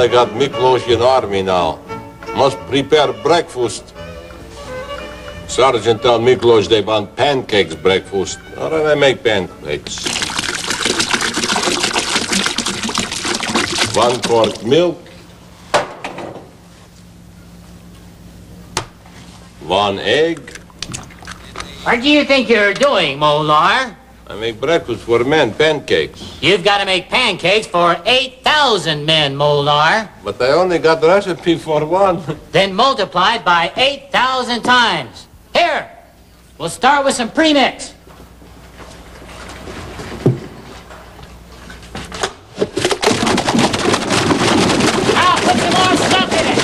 I got Miklos in army now. Must prepare breakfast. Sergeant tell Miklos they want pancakes breakfast. All right, I make pancakes. 1 quart milk. 1 egg. What do you think you're doing, Molnar? I make breakfast for men, pancakes. You've got to make pancakes for 8,000 men, Molnar. But I only got the recipe for one. Then multiply by 8,000 times. Here, we'll start with some premix. I'll put some more stuff in it.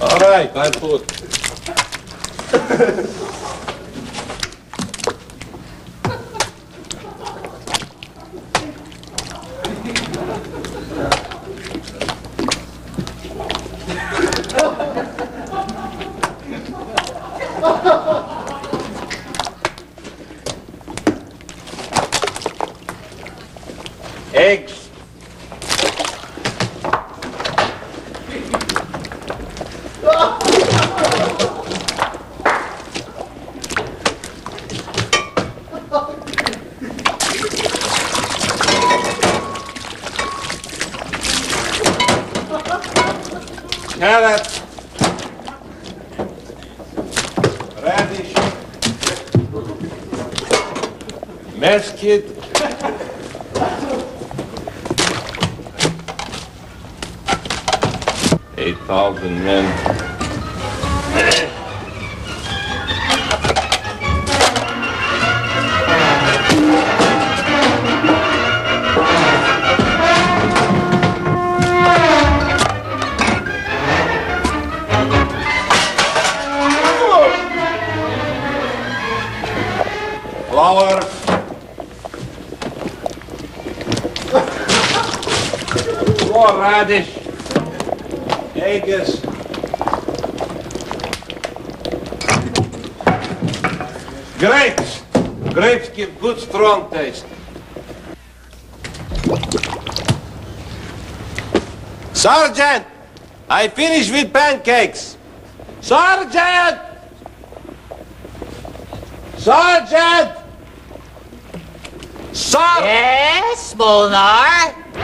All right, I put. Eggs. Carrots. Radish. Mesquite. And then flour. Raw radish. Eggs. Grapes! Grapes give good, strong taste. Sergeant! I finished with pancakes! Sergeant! Sergeant! Yes, Molnar?